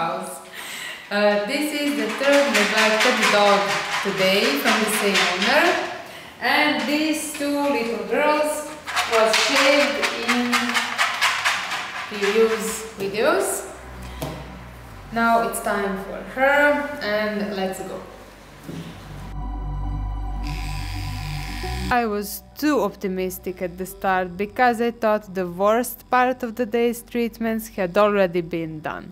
house. This is the third neglect dog today from the same owner, and these two little girls was shaved in previous videos. Now it's time for her and let's go. I was too optimistic at the start because I thought the worst part of the day's treatments had already been done.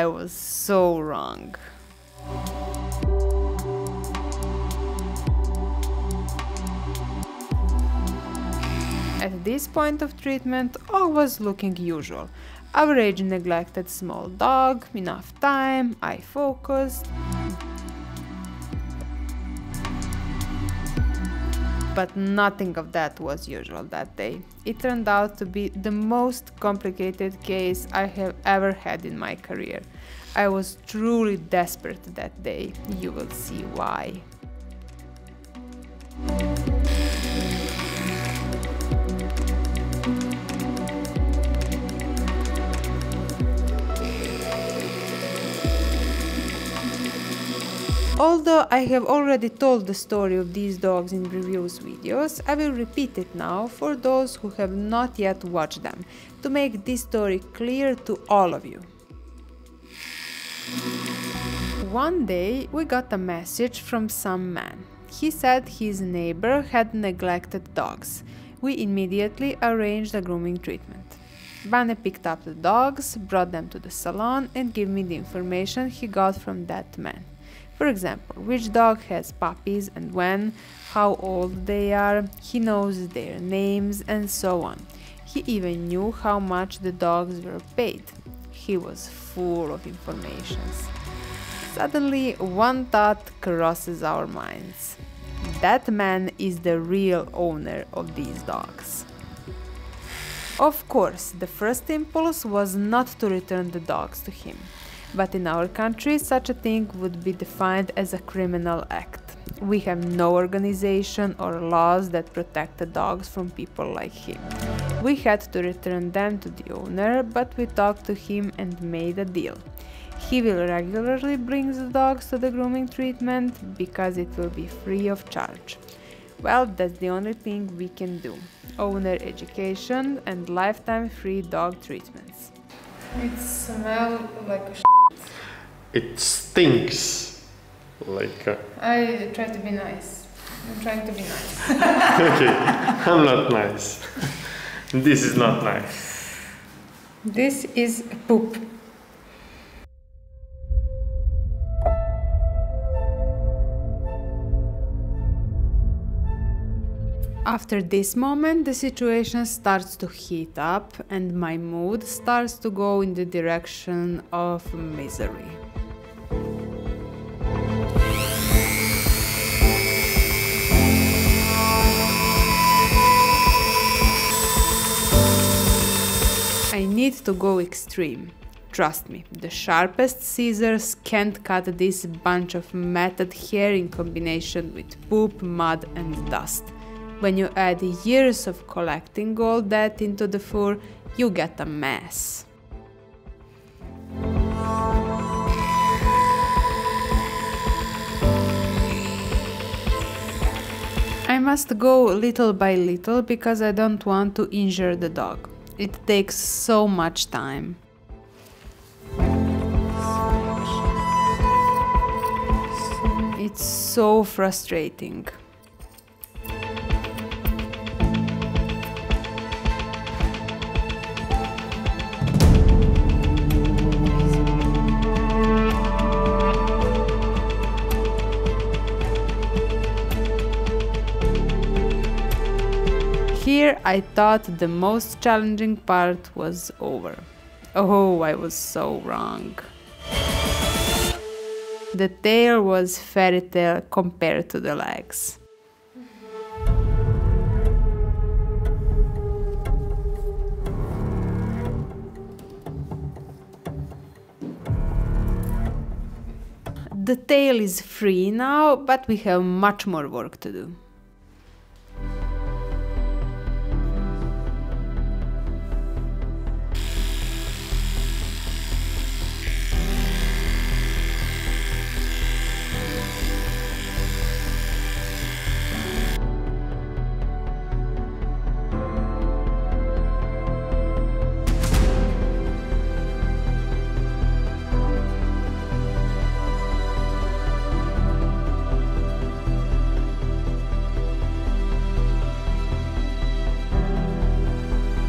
I was so wrong. At this point of treatment, all was looking usual. Average neglected small dog, enough time, I focused. But nothing of that was usual that day. It turned out to be the most complicated case I have ever had in my career. I was truly desperate that day. You will see why. Although I have already told the story of these dogs in previous videos, I will repeat it now for those who have not yet watched them, to make this story clear to all of you. One day we got a message from some man. He said his neighbor had neglected dogs. We immediately arranged a grooming treatment. Bane picked up the dogs, brought them to the salon and gave me the information he got from that man. For example, which dog has puppies and when, how old they are, he knows their names and so on. He even knew how much the dogs were paid. He was full of information. Suddenly, one thought crosses our minds. That man is the real owner of these dogs. Of course, the first impulse was not to return the dogs to him. But in our country, such a thing would be defined as a criminal act. We have no organization or laws that protect the dogs from people like him. We had to return them to the owner, but we talked to him and made a deal. He will regularly bring the dogs to the grooming treatment because it will be free of charge. Well, that's the only thing we can do. Owner education and lifetime free dog treatments. It smells like a It stinks like a... I try to be nice. I'm trying to be nice. Okay, I'm not nice. This is not nice. This is poop. After this moment, the situation starts to heat up and my mood starts to go in the direction of misery. I need to go extreme. Trust me, the sharpest scissors can't cut this bunch of matted hair in combination with poop, mud and dust. When you add years of collecting all that into the fur, you get a mess. I must go little by little because I don't want to injure the dog. It takes so much time. It's so frustrating. Here I thought the most challenging part was over. Oh, I was so wrong. The tail was fairy tale compared to the legs. The tail is free now, but we have much more work to do.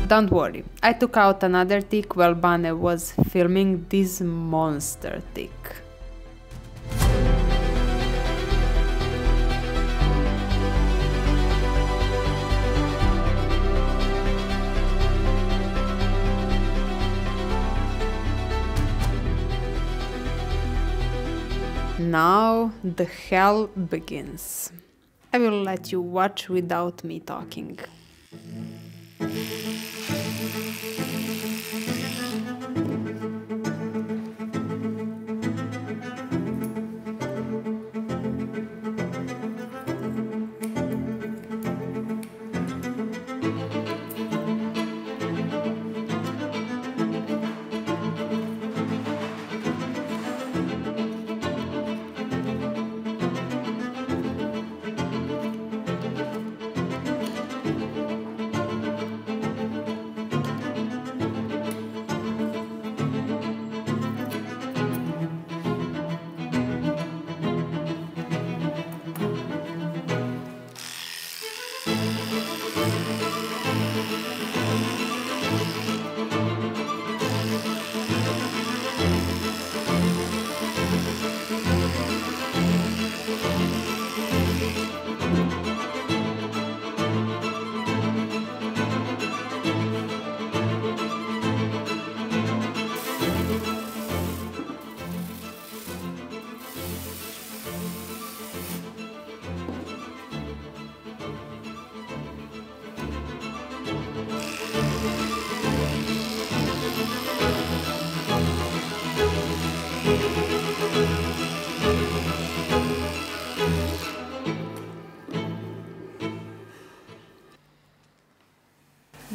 don't worry, I took out another tick while Bane was filming this monster tick. Now the hell begins. I will let you watch without me talking.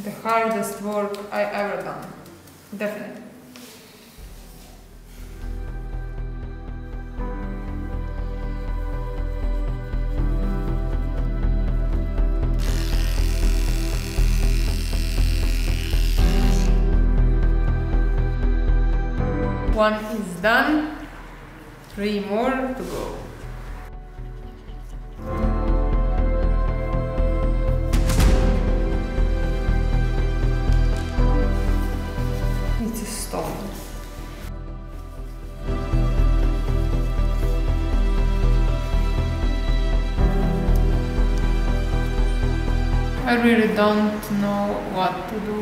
The hardest work I ever done, definitely. One is done, 3 more to go. I really don't know what to do.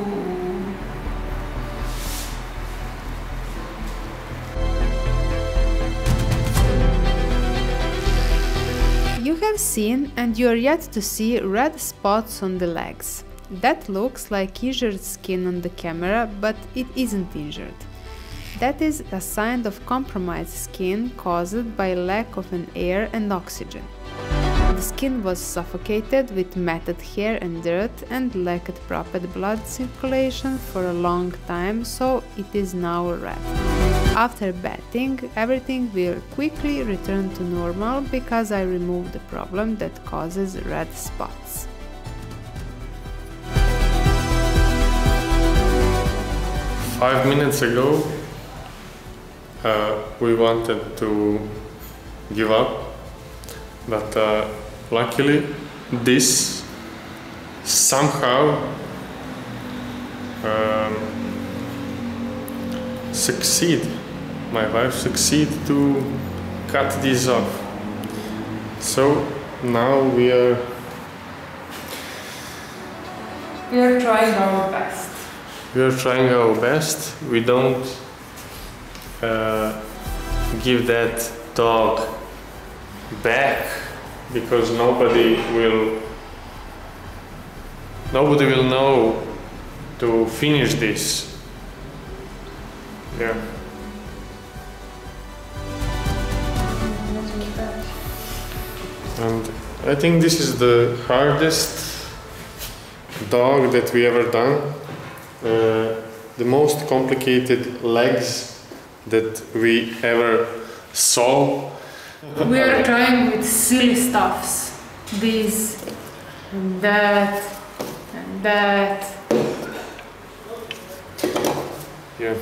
You have seen and you are yet to see red spots on the legs. That looks like injured skin on the camera, but it isn't injured. That is a sign of compromised skin caused by lack of air and oxygen. The skin was suffocated with matted hair and dirt and lacked proper blood circulation for a long time, so it is now red. After bathing, everything will quickly return to normal because I removed the problem that causes red spots. Five minutes ago, we wanted to give up. But luckily, this somehow succeed. My wife succeed to cut this off. So now we are trying our best. We are trying our best. We don't give that dog back, because nobody will know to finish this. Yeah. And I think this is the hardest dog that we ever done. The most complicated legs that we ever saw. We are trying with silly stuffs, this and that and that. Yeah.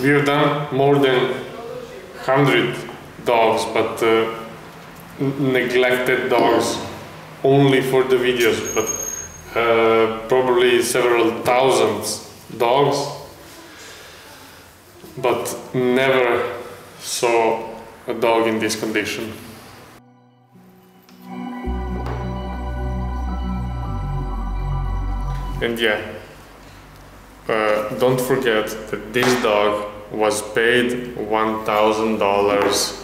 We have done more than 100 dogs, but neglected dogs only for the videos, but probably several thousands dogs, but never saw a dog in this condition. And yeah, don't forget that this dog was paid $1,000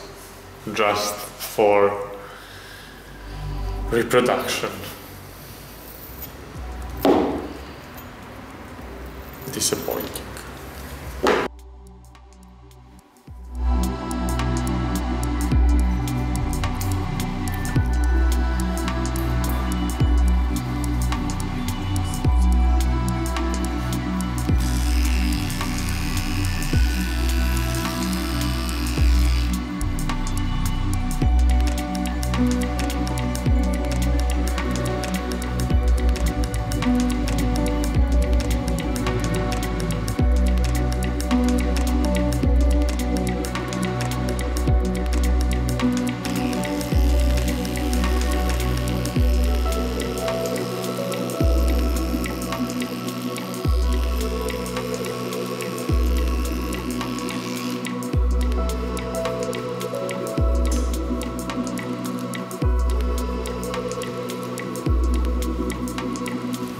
just for reproduction. Disappointing.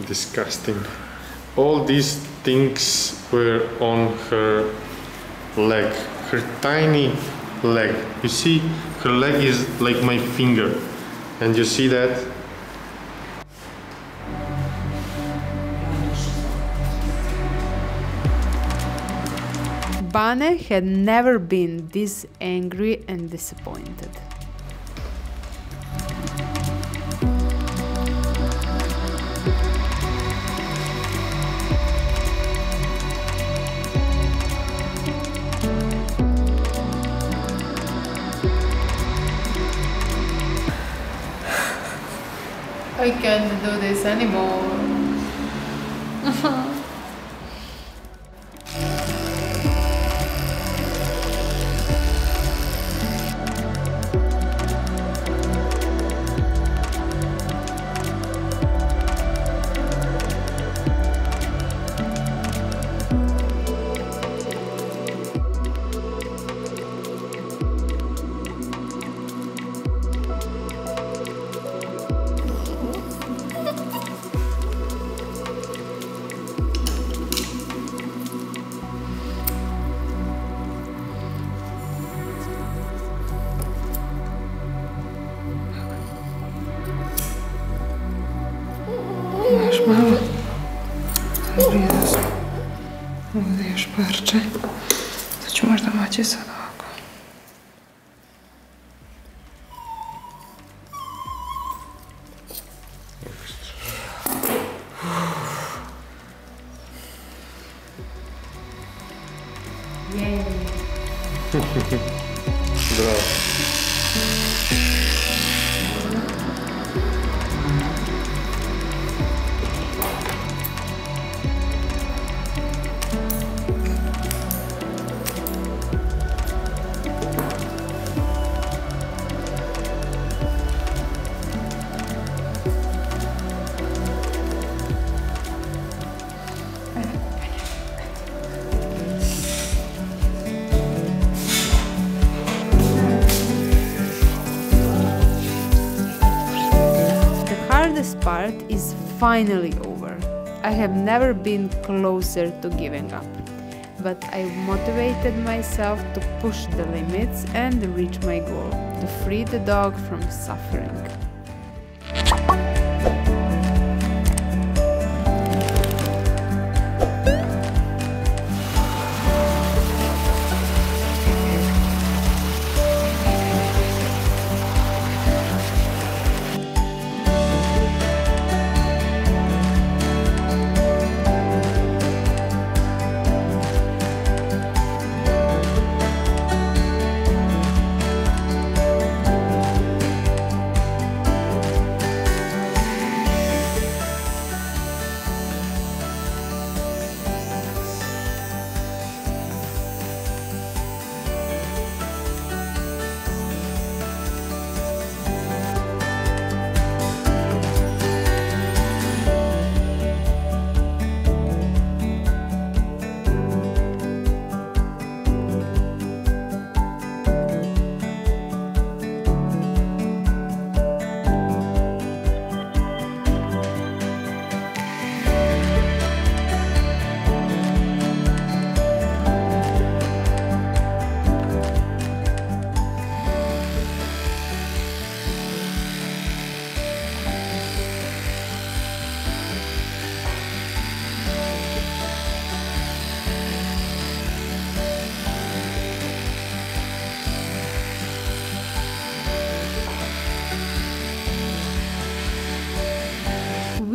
Disgusting. All these things were on her leg, her tiny leg. You see, her leg is like my finger, and you see that? Bane had never been this angry and disappointed. I can't do this anymore. Mały. O Jezu. Młody już parczy. Co ci można macie za oko? Jej. Part is finally over. I have never been closer to giving up, but I motivated myself to push the limits and reach my goal, to free the dog from suffering.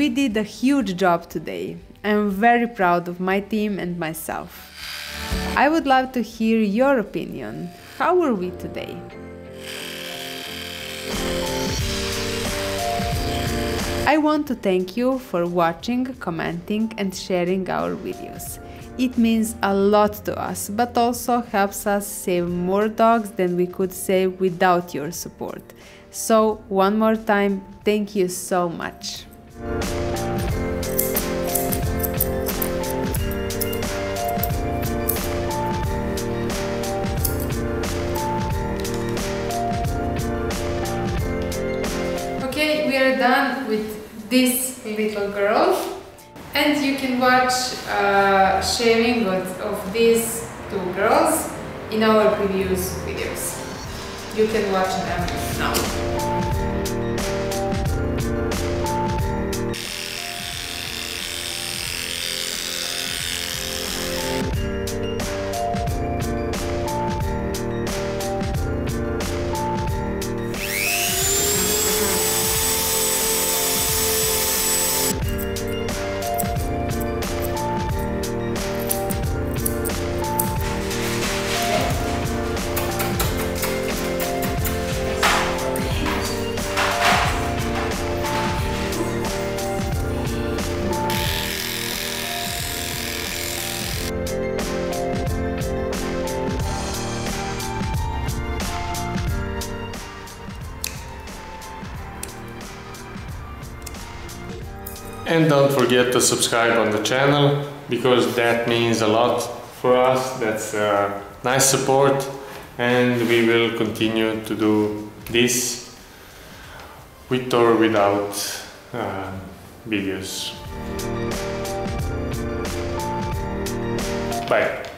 We did a huge job today. I'm very proud of my team and myself. I would love to hear your opinion. How were we today? I want to thank you for watching, commenting and sharing our videos. It means a lot to us, but also helps us save more dogs than we could save without your support. So, one more time, thank you so much. Okay, we are done with this little girl. And you can watch sharing of these two girls in our previous videos. You can watch them now. And don't forget to subscribe on the channel, because that means a lot for us. That's a nice support, and we will continue to do this with or without videos. Bye.